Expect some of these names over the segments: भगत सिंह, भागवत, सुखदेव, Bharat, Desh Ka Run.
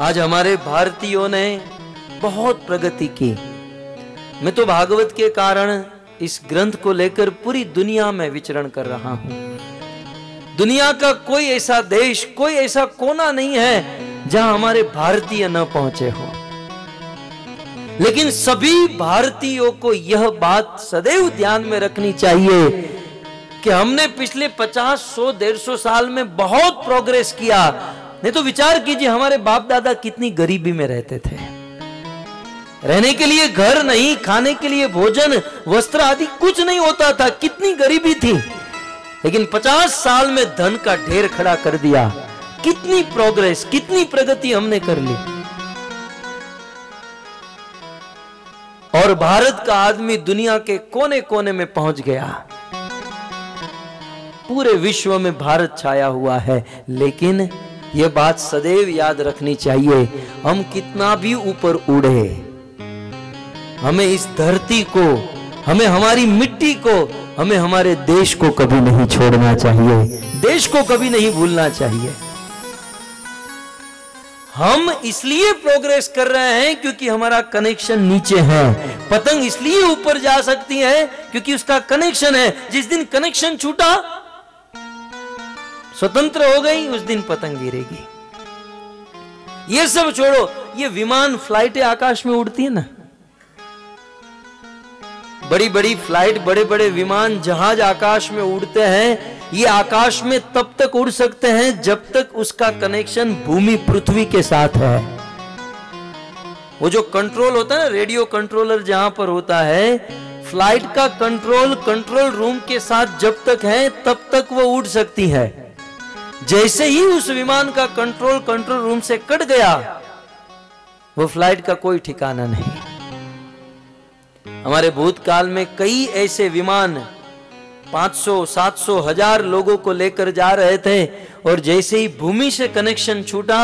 आज हमारे भारतीयों ने बहुत प्रगति की। मैं तो भागवत के कारण इस ग्रंथ को लेकर पूरी दुनिया में विचरण कर रहा हूं। दुनिया का कोई ऐसा देश, कोई ऐसा कोना नहीं है जहां हमारे भारतीय न पहुंचे हो। लेकिन सभी भारतीयों को यह बात सदैव ध्यान में रखनी चाहिए कि हमने पिछले 50, 100, 150 साल में बहुत प्रोग्रेस किया। नहीं तो विचार कीजिए, हमारे बाप दादा कितनी गरीबी में रहते थे। रहने के लिए घर नहीं, खाने के लिए भोजन, वस्त्र आदि कुछ नहीं होता था, कितनी गरीबी थी। लेकिन 50 साल में धन का ढेर खड़ा कर दिया। कितनी प्रोग्रेस, कितनी प्रगति हमने कर ली। और भारत का आदमी दुनिया के कोने कोने में पहुंच गया। पूरे विश्व में भारत छाया हुआ है। लेकिन यह बात सदैव याद रखनी चाहिए, हम कितना भी ऊपर उड़े, हमें इस धरती को, हमें हमारी मिट्टी को, हमें हमारे देश को कभी नहीं छोड़ना चाहिए, देश को कभी नहीं भूलना चाहिए। हम इसलिए प्रोग्रेस कर रहे हैं क्योंकि हमारा कनेक्शन नीचे है। पतंग इसलिए ऊपर जा सकती है क्योंकि उसका कनेक्शन है। जिस दिन कनेक्शन छूटा, स्वतंत्र हो गई, उस दिन पतंग गिरेगी। ये सब छोड़ो, ये विमान, फ्लाइटें आकाश में उड़ती है ना, बड़ी बड़ी फ्लाइट, बड़े बड़े विमान, जहाज आकाश में उड़ते हैं। ये आकाश में तब तक उड़ सकते हैं जब तक उसका कनेक्शन भूमि, पृथ्वी के साथ है। वो जो कंट्रोल होता है ना, रेडियो कंट्रोलर जहां पर होता है, फ्लाइट का कंट्रोल कंट्रोल रूम के साथ जब तक है तब तक वो उड़ सकती है। जैसे ही उस विमान का कंट्रोल कंट्रोल रूम से कट गया, वो फ्लाइट का कोई ठिकाना नहीं। हमारे भूतकाल में कई ऐसे विमान 500, 700, 1000 लोगों को लेकर जा रहे थे, और जैसे ही भूमि से कनेक्शन छूटा,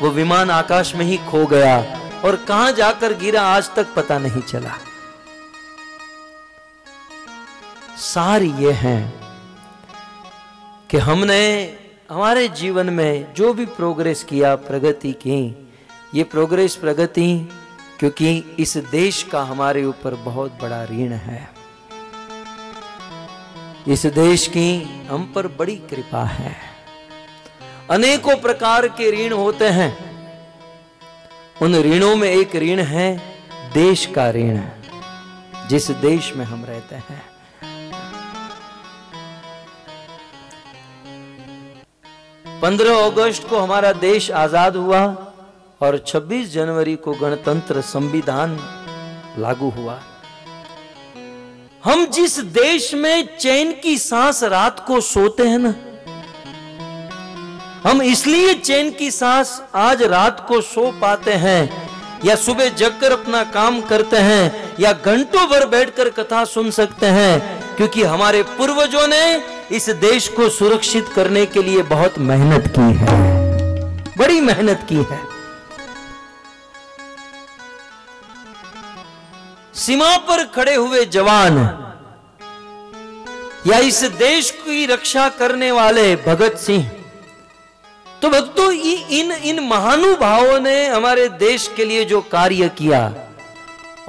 वो विमान आकाश में ही खो गया और कहां जाकर गिरा आज तक पता नहीं चला। सार ये है कि हमने हमारे जीवन में जो भी प्रोग्रेस किया, प्रगति की, ये प्रोग्रेस, प्रगति क्योंकि इस देश का हमारे ऊपर बहुत बड़ा ऋण है। इस देश की हम पर बड़ी कृपा है। अनेकों प्रकार के ऋण होते हैं, उन ऋणों में एक ऋण है देश का ऋण, जिस देश में हम रहते हैं। पंद्रह अगस्त को हमारा देश आजाद हुआ और 26 जनवरी को गणतंत्र संविधान लागू हुआ। हम जिस देश में चैन की सांस रात को सोते हैं ना, हम इसलिए चैन की सांस आज रात को सो पाते हैं, या सुबह जगकर अपना काम करते हैं, या घंटों भर बैठकर कथा सुन सकते हैं, क्योंकि हमारे पूर्वजों ने इस देश को सुरक्षित करने के लिए बहुत मेहनत की है, बड़ी मेहनत की है। सीमा पर खड़े हुए जवान, या इस देश की रक्षा करने वाले भगत सिंह, तो भक्तों इन महानुभावों ने हमारे देश के लिए जो कार्य किया,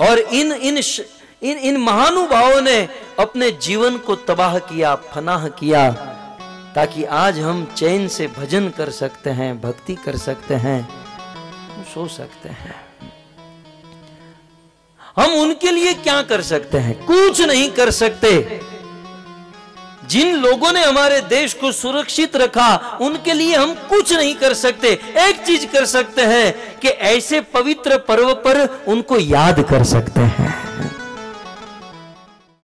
और इन महानुभावों ने अपने जीवन को तबाह किया, फनाह किया, ताकि आज हम चैन से भजन कर सकते हैं, भक्ति कर सकते हैं, सो सकते हैं। हम उनके लिए क्या कर सकते हैं? कुछ नहीं कर सकते। जिन लोगों ने हमारे देश को सुरक्षित रखा, उनके लिए हम कुछ नहीं कर सकते। एक चीज कर सकते हैं कि ऐसे पवित्र पर्व पर उनको याद कर सकते हैं।